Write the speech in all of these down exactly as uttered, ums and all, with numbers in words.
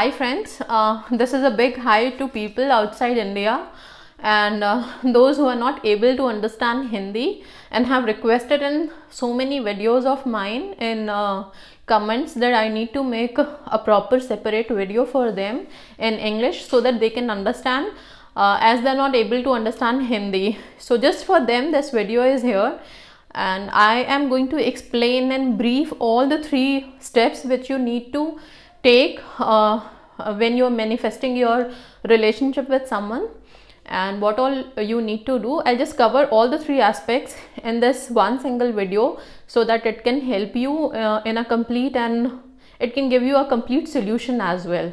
Hi friends, uh, this is a big hi to people outside India and uh, those who are not able to understand Hindi and have requested in so many videos of mine in uh, comments that I need to make a proper separate video for them in English so that they can understand uh, as they're not able to understand Hindi. So just for them this video is here. And I am going to explain and brief all the three steps which you need to take uh, when you are manifesting your relationship with someone and what all you need to do. I'll just cover all the three aspects in this one single video so that it can help you uh, in a complete and it can give you a complete solution as well.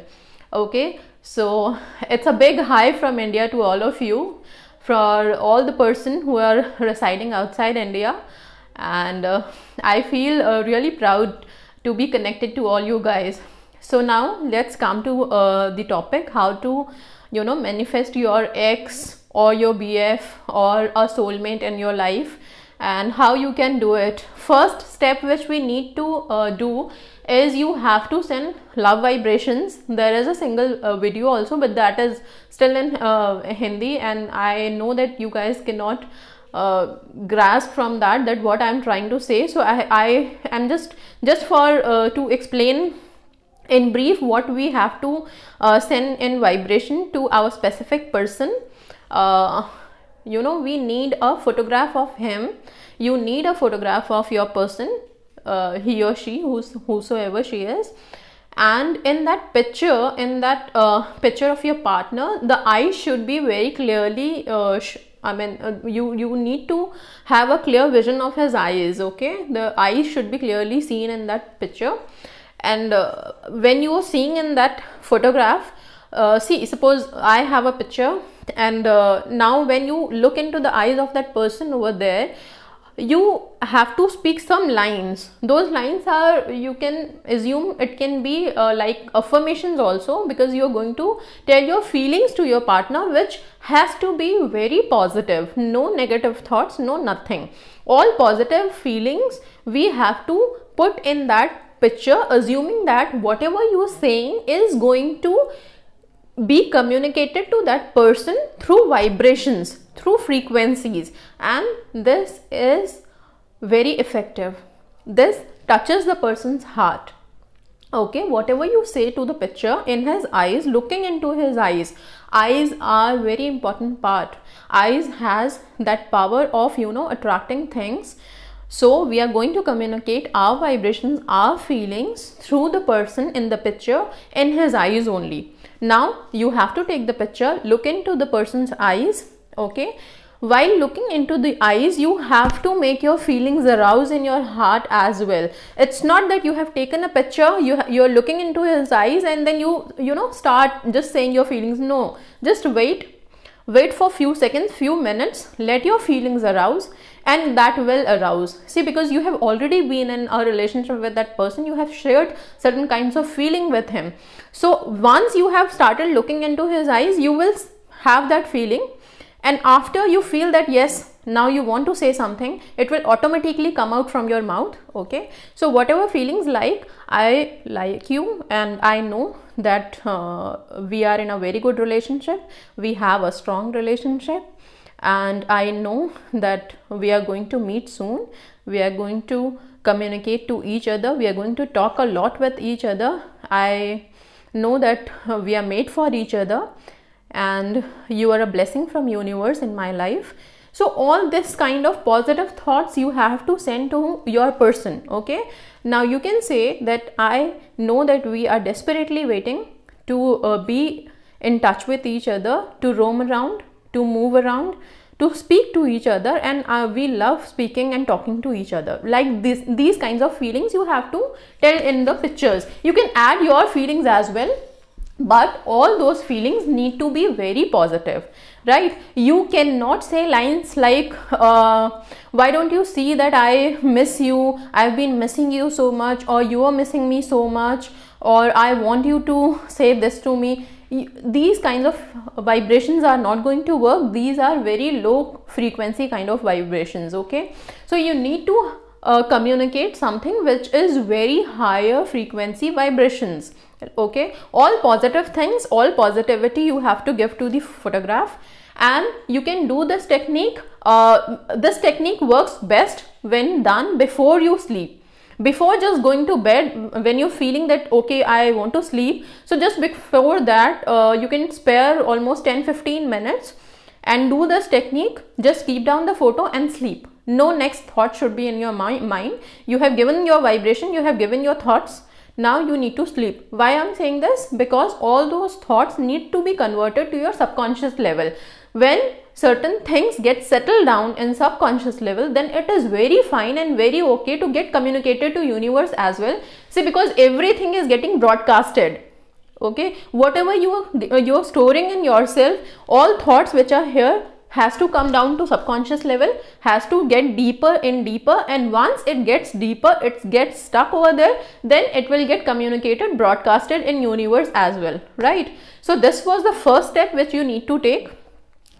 Okay, so it's a big hi from India to all of you, for all the person who are residing outside India, and uh, I feel uh, really proud to be connected to all you guys. So now let's come to uh, the topic, how to, you know, manifest your ex or your B F or a soulmate in your life and how you can do it. First step which we need to uh, do is you have to send love vibrations. There is a single uh, video also, but that is still in uh, Hindi, and I know that you guys cannot uh, grasp from that that what I am trying to say. So I, I am just just for uh, to explain in brief what we have to uh, send in vibration to our specific person. Uh, you know, we need a photograph of him, you need a photograph of your person, uh, he or she, who's, whosoever she is, and in that picture, in that uh, picture of your partner, the eye should be very clearly uh, sh I mean uh, you you need to have a clear vision of his eyes. Okay, the eyes should be clearly seen in that picture. And uh, when you are seeing in that photograph, uh, see, suppose I have a picture, and uh, now when you look into the eyes of that person over there, you have to speak some lines. Those lines are, you can assume it can be uh, like affirmations also, because you're going to tell your feelings to your partner, which has to be very positive. No negative thoughts, no nothing. All positive feelings we have to put in that picture, assuming that whatever you are saying is going to be communicated to that person through vibrations, through frequencies, and this is very effective. This touches the person's heart. Okay, whatever you say to the picture, in his eyes, looking into his eyes. Eyes are very important part. Eyes has that power of, you know, attracting things. So we are going to communicate our vibrations, our feelings through the person in the picture, in his eyes only. Now you have to take the picture, look into the person's eyes. Okay, while looking into the eyes, you have to make your feelings arouse in your heart as well. It's not that you have taken a picture, you you're looking into his eyes, and then you you know start just saying your feelings. No, just wait. Wait for few seconds, few minutes, let your feelings arouse, and that will arouse. See, because you have already been in a relationship with that person, you have shared certain kinds of feeling with him. So once you have started looking into his eyes, you will have that feeling, and after you feel that yes, now you want to say something, it will automatically come out from your mouth. Okay, so whatever feelings like, I like you, and I know that uh, we are in a very good relationship, we have a strong relationship, and I know that we are going to meet soon, we are going to communicate to each other, we are going to talk a lot with each other. I know that we are made for each other, and you are a blessing from universe in my life. So all this kind of positive thoughts you have to send to your person. Okay, now you can say that I know that we are desperately waiting to uh, be in touch with each other, to roam around, to move around, to speak to each other, and uh, we love speaking and talking to each other. Like this, these kinds of feelings you have to tell in the pictures. You can add your feelings as well, but all those feelings need to be very positive, right? You cannot say lines like uh, why don't you see that I miss you, I've been missing you so much, or you are missing me so much, or I want you to say this to me. These kinds of vibrations are not going to work. These are very low frequency kind of vibrations. Okay, so you need to uh, communicate something which is very higher frequency vibrations. Okay, all positive things, all positivity you have to give to the photograph, and you can do this technique. Uh, this technique works best when done before you sleep. Before just going to bed, when you're feeling that okay, I want to sleep, so just before that uh, you can spare almost ten to fifteen minutes and do this technique. Just keep down the photo and sleep. No next thought should be in your mind. You have given your vibration, you have given your thoughts, now you need to sleep. Why I'm saying this? Because all those thoughts need to be converted to your subconscious level. When certain things get settled down in subconscious level, then it is very fine and very okay to get communicated to universe as well. See, because everything is getting broadcasted. Okay, whatever you are, you are storing in yourself, all thoughts which are here has to come down to subconscious level, has to get deeper and deeper, and once it gets deeper, it gets stuck over there, then it will get communicated, broadcasted in universe as well, right? So this was the first step which you need to take.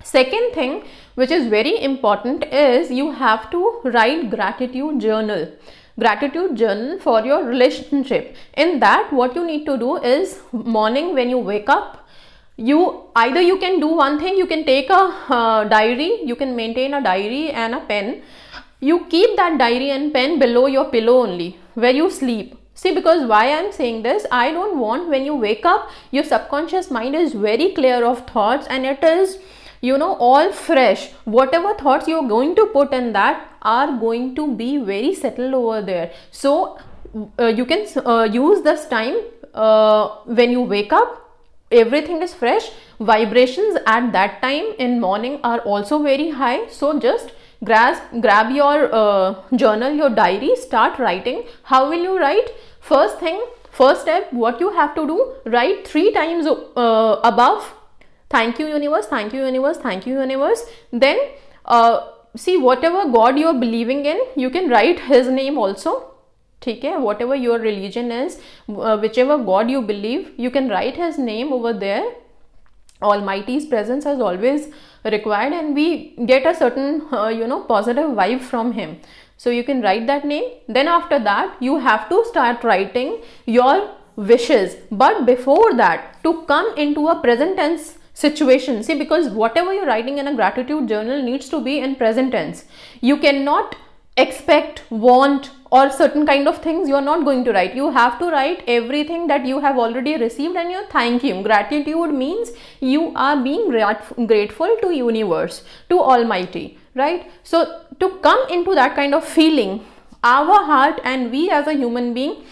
Second thing which is very important is you have to write gratitude journal. Gratitude journal for your relationship. In that, what you need to do is morning when you wake up, you either you can do one thing, you can take a uh, diary, you can maintain a diary and a pen. You keep that diary and pen below your pillow only where you sleep. See, because why I'm saying this, I don't want when you wake up, your subconscious mind is very clear of thoughts and it is, you know, all fresh. Whatever thoughts you're going to put in that are going to be very settled over there. So uh, you can uh, use this time uh, when you wake up, everything is fresh, vibrations at that time in morning are also very high. So just grasp, grab your uh, journal, your diary, start writing. How will you write? First thing, first step, what you have to do, write three times uh, above. Thank you universe, thank you universe, thank you universe. Then uh, see, whatever God you are believing in, you can write his name also. Okay, whatever your religion is, uh, whichever God you believe, you can write his name over there. Almighty's presence is always required and we get a certain, uh, you know, positive vibe from him. So you can write that name. Then after that, you have to start writing your wishes. But before that, to come into a present tense situation. See, because whatever you're writing in a gratitude journal needs to be in present tense. You cannot expect, want, or certain kind of things you are not going to write. You have to write everything that you have already received and you're thanking. Gratitude means you are being grateful to universe, to Almighty, right? So to come into that kind of feeling, our heart and we as a human being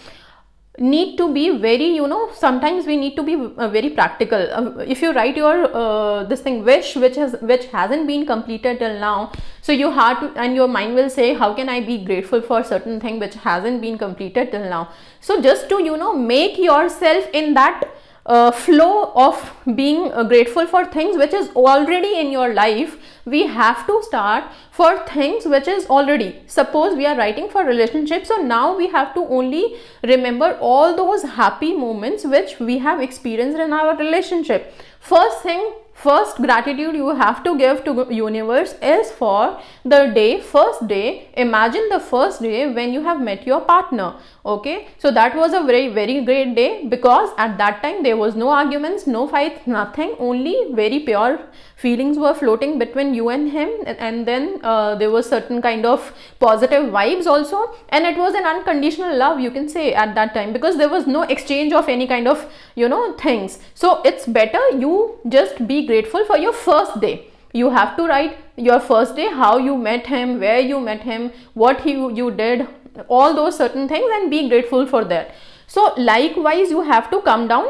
need to be very, you know, sometimes we need to be uh, very practical. Uh, if you write your uh, this thing wish which has which hasn't been completed till now, so your heart and your mind will say, how can I be grateful for certain thing which hasn't been completed till now? So just to, you know, make yourself in that uh, flow of being uh, grateful for things which is already in your life, we have to start for things which is already. Suppose we are writing for relationships, so now we have to only remember all those happy moments which we have experienced in our relationship. First thing, first gratitude you have to give to universe is for the day, first day. Imagine the first day when you have met your partner. Okay, so that was a very, very great day because at that time there was no arguments, no fights, nothing. Only very pure feelings were floating between you and him, and then uh, there was certain kind of positive vibes also, and it was an unconditional love, you can say, at that time, because there was no exchange of any kind of, you know, things. So it's better you just be grateful for your first day. You have to write your first day, how you met him, where you met him, what he, you did, all those certain things, and be grateful for that. So likewise, you have to come down,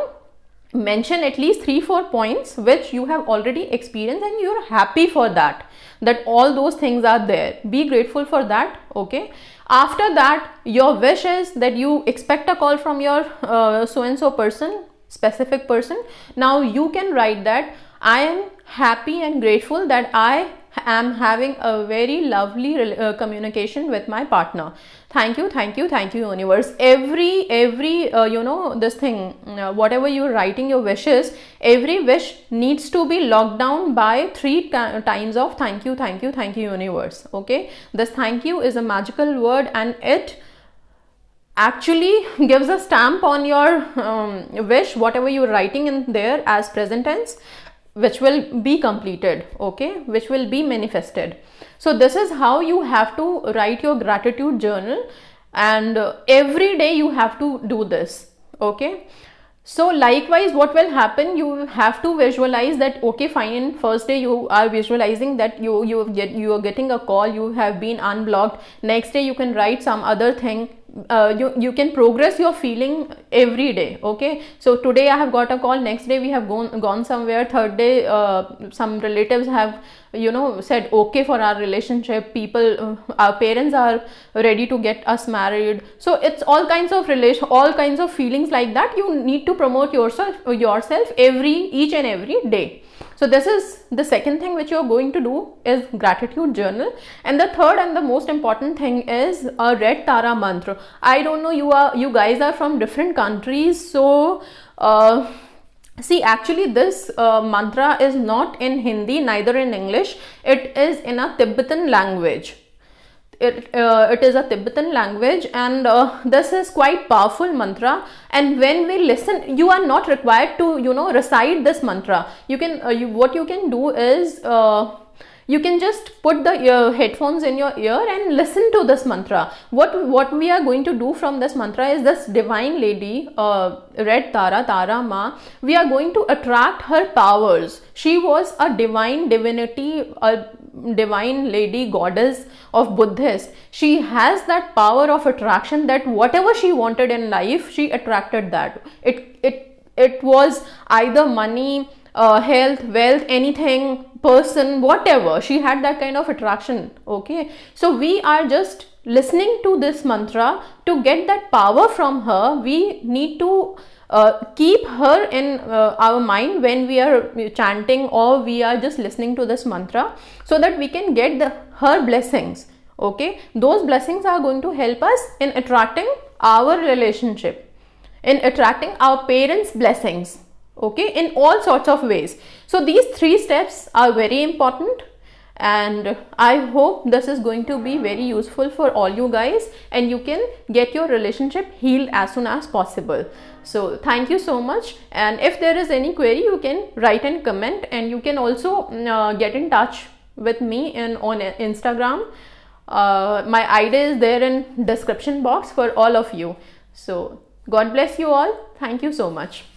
mention at least three, four points which you have already experienced and you're happy for that, that all those things are there. Be grateful for that. Okay. After that, your wish is that you expect a call from your uh, so-and-so person, specific person. Now you can write that I am happy and grateful that I am having a very lovely uh, communication with my partner. Thank you, thank you, thank you, universe. Every, every, uh, you know, this thing, uh, whatever you're writing your wishes, every wish needs to be locked down by three times of thank you, thank you, thank you, universe. Okay, this thank you is a magical word, and it actually gives a stamp on your um, wish, whatever you're writing in there as present tense, which will be completed, okay, which will be manifested. So this is how you have to write your gratitude journal, and uh, every day you have to do this, okay. So likewise, what will happen, you have to visualize that, okay, fine, in first day you are visualizing that you you get you are getting a call, you have been unblocked. Next day you can write some other thing. Uh, you, you can progress your feeling every day, okay. So today I have got a call, next day we have gone gone somewhere, third day uh, some relatives have, you know, said okay for our relationship, people, uh, our parents are ready to get us married. So it's all kinds of relation, all kinds of feelings like that. You need to promote yourself yourself every each and every day. So this is the second thing which you are going to do is gratitude journal. And the third and the most important thing is a Red Tara Mantra. I don't know, you are you guys are from different countries. So uh, see, actually this uh, mantra is not in Hindi, neither in English. It is in a Tibetan language. It, uh, it is a Tibetan language, and uh, this is quite powerful mantra, and when we listen, you are not required to, you know, recite this mantra. You can uh, you, what you can do is uh, you can just put the uh, headphones in your ear and listen to this mantra. What what we are going to do from this mantra is, this divine lady, uh, Red Tara, Tara Ma, we are going to attract her powers. She was a divine divinity, a divine lady, goddess of Buddhist. She has that power of attraction, that whatever she wanted in life, she attracted that. It it it was either money, uh, health, wealth, anything, person, whatever. She had that kind of attraction, okay. So we are just listening to this mantra to get that power from her. We need to Uh, keep her in uh, our mind when we are chanting or we are just listening to this mantra, so that we can get the, her blessings, okay. Those blessings are going to help us in attracting our relationship, in attracting our parents' blessings, okay, in all sorts of ways. So these three steps are very important, and I hope this is going to be very useful for all you guys, and you can get your relationship healed as soon as possible. So thank you so much, and if there is any query, you can write and comment, and you can also uh, get in touch with me in on Instagram. Uh, my I D is there in description box for all of you. So God bless you all. Thank you so much.